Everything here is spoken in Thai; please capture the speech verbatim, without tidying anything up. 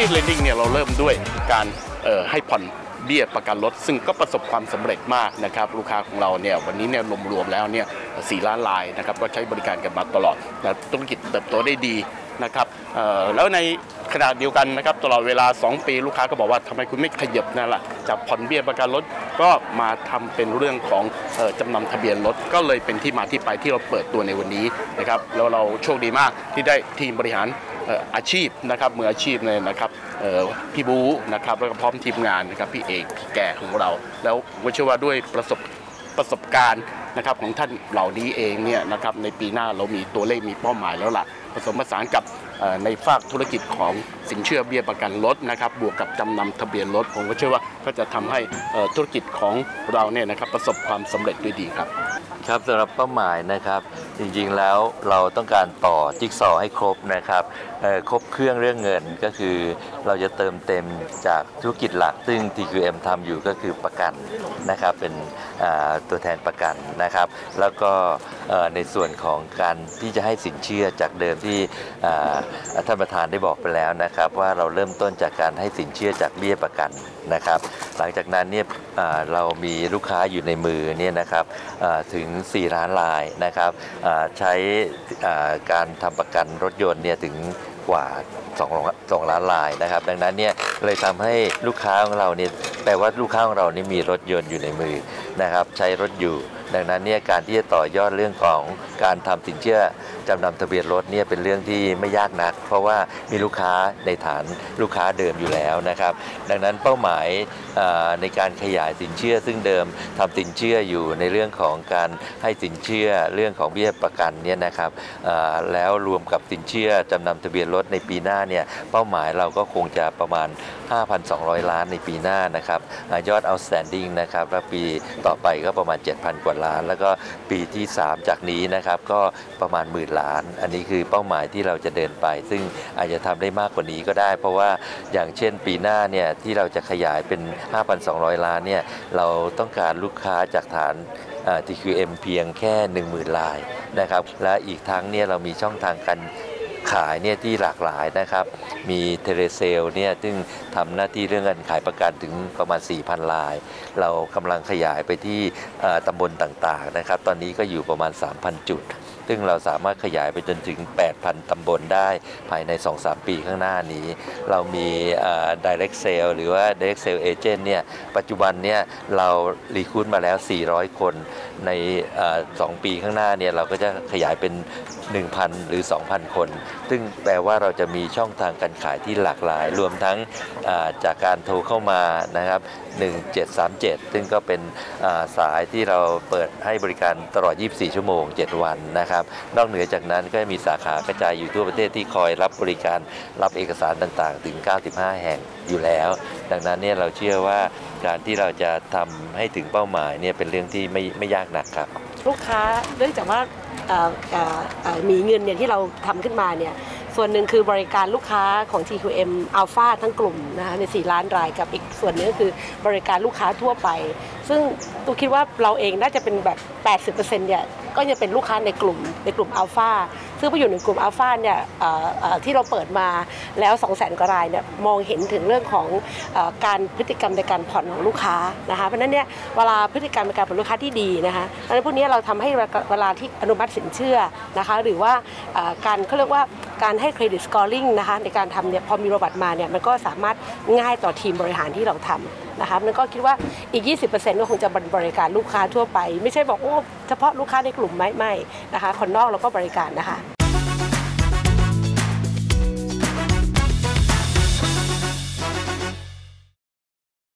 Easy Lending เนี่ยเราเริ่มด้วยการให้ผ่อนเบี้ยประกันรถซึ่งก็ประสบความสำเร็จมากนะครับลูกค้าของเราเนี่ยวันนี้เนี่ยรวมๆแล้วเนี่ยสี่ล้านรายนะครับก็ใช้บริการกันมาตลอดธุรกิจเติบโตได้ดีนะครับแล้วในขณะเดียวกันนะครับตลอดเวลาสองปีลูกค้าก็บอกว่าทำไมคุณไม่ขยับนั่นล่ะจากผ่อนเบี้ยประกันรถก็มาทำเป็นเรื่องของจำนำทะเบียนรถก็เลยเป็นที่มาที่ไปที่เราเปิดตัวในวันนี้นะครับแล้วเราโชคดีมากที่ได้ทีมบริหารอาชีพนะครับมืออาชีพเลยนะครับพี่บูนะครับแล้วก็พร้อมทีมงานนะครับพี่เอกพี่แก่ของเราแล้วผมเชื่อว่าด้วยประสบประสบการณ์นะครับของท่านเหล่านี้เองเนี่ยนะครับในปีหน้าเรามีตัวเลขมีเป้าหมายแล้วล่ะผสมผสานกับในภาคธุรกิจของสินเชื่อเบี้ยประกันรถนะครับบวกกับจำนำทะเบียนรถผมก็เชื่อว่าก็จะทำให้ธุรกิจของเราเนี่ยนะครับประสบความสำเร็จด้วยดีครับครับสำหรับเป้าหมายนะครับจริงๆแล้วเราต้องการต่อจิ๊กซอว์ให้ครบนะครับครบเครื่องเรื่องเงินก็คือเราจะเติมเต็มจากธุรกิจหลักซึ่ง ที คิว เอ็ม ทำอยู่ก็คือประกันนะครับเป็นตัวแทนประกันนะครับแล้วก็ในส่วนของการที่จะให้สินเชื่อจากเดิมที่ท่านประธานได้บอกไปแล้วนะครับว่าเราเริ่มต้นจากการให้สินเชื่อจากเบี้ยประกันนะครับหลังจากนั้นเนี่ยเรามีลูกค้าอยู่ในมือเนี่ยนะครับถึงสี่ล้านรายนะครับใช้การทำประกันรถยนต์เนี่ยถึงกว่าสองล้านรายนะครับดังนั้นเนี่ยเลยทำให้ลูกค้าของเราเนี่ยแปลว่าลูกค้าของเรานี่มีรถยนต์อยู่ในมือนะครับใช้รถอยู่ดังนั้นเนี่ยการที่จะต่อยอดเรื่องของการทำสินเชื่อจำนำทะเบียนรถเนี่ยเป็นเรื่องที่ไม่ยากนักเพราะว่ามีลูกค้าในฐานลูกค้าเดิมอยู่แล้วนะครับดังนั้นเป้าหมายในการขยายสินเชื่อซึ่งเดิมทำสินเชื่ออยู่ในเรื่องของการให้สินเชื่อเรื่องของเบี้ยประกันเนี่ยนะครับแล้วรวมกับสินเชื่อจำนำทะเบียนรถในปีหน้าเนี่ยเป้าหมายเราก็คงจะประมาณ ห้าพันสองร้อย ล้านในปีหน้านะครับยอด outstanding นะครับและปีต่อไปก็ประมาณ เจ็ดพัน กว่าล้านแล้วก็ปีที่สามจากนี้นะครับก็ประมาณหมื่นล้านอันนี้คือเป้าหมายที่เราจะเดินไปซึ่งอาจจะทำได้มากกว่านี้ก็ได้เพราะว่าอย่างเช่นปีหน้าเนี่ยที่เราจะขยายเป็น ห้าพันสองร้อย ล้านเนี่ยเราต้องการลูกค้าจากฐานที คิว เอ็ม เพียงแค่ หนึ่งหมื่น รายนะครับและอีกทั้งเนี่ยเรามีช่องทางการขายเนี่ยที่หลากหลายนะครับมีเทเลเซลเนี่ยซึ่งทำหน้าที่เรื่องการขายประกันถึงประมาณ สี่พัน รายเรากำลังขยายไปที่ตำบลต่างๆนะครับตอนนี้ก็อยู่ประมาณ สามพัน จุดซึ่งเราสามารถขยายไปจนถึง แปดพัน ตำบลได้ภายใน สองถึงสาม ปีข้างหน้านี้เรามี direct sale หรือว่า direct sale agent เนี่ยปัจจุบันเนี่ยเรารีคูดมาแล้ว สี่ร้อย คนใน สอง ปีข้างหน้าเนี่ยเราก็จะขยายเป็น หนึ่งพัน หรือ สองพัน คนซึ่งแปลว่าเราจะมีช่องทางการขายที่หลากหลายรวมทั้งจากการโทรเข้ามานะครับหนึ่งเจ็ดสามเจ็ดซึ่งก็เป็นสายที่เราเปิดให้บริการตลอดยี่สิบสี่ชั่วโมงเจ็ดวันนะครับนอกเหนือจากนั้นก็มีสาขากระจายอยู่ทั่วประเทศที่คอยรับบริการรับเอกสารต่างๆถึงเก้าสิบห้าแห่งอยู่แล้วดังนั้นเนี่ยเราเชื่อว่าการที่เราจะทำให้ถึงเป้าหมายเนี่ยเป็นเรื่องที่ไม่ไม่ยากนักครับลูกค้าเนื่องจากว่ามีเงินเนี่ยที่เราทำขึ้นมาเนี่ยส่วนหนึ่งคือบริการลูกค้าของ ที คิว เอ็ม Alpha ทั้งกลุ่มนะคะในสี่ล้านรายกับอีกส่วนนึงก็คือบริการลูกค้าทั่วไปซึ่งตูคิดว่าเราเองน่าจะเป็นแบบ แปดสิบเปอร์เซ็นต์ เนี่ยก็จะเป็นลูกค้าในกลุ่มในกลุ่ม Alpha ซึ่งพออยู่ในกลุ่ม Alpha เนี่ยที่เราเปิดมาแล้ว สองแสน กว่ารายเนี่ยมองเห็นถึงเรื่องของการพฤติกรรมในการผ่อนของลูกค้านะคะเพราะนั้นเนี่ยเวลาพฤติกรรมในการผ่อนลูกค้าที่ดีนะคะดังนั้นพวกนี้เราทำให้เวลาที่อนุมัติสินเชื่อนะคะหรือว่าการเขาเรียกว่าการให้เครดิตสกอร์ลิงนะคะในการทำเนี่ยพอมีประวัติมาเนี่ยมันก็สามารถง่ายต่อทีมบริหารที่เราทำนะคะมันก็คิดว่าอีก ยี่สิบเปอร์เซ็นต์ ก็คงจะบริการลูกค้าทั่วไปไม่ใช่บอกโอ้เฉพาะลูกค้าในกลุ่มไม่ไม่นะคะคนนอกเราก็บริการนะคะ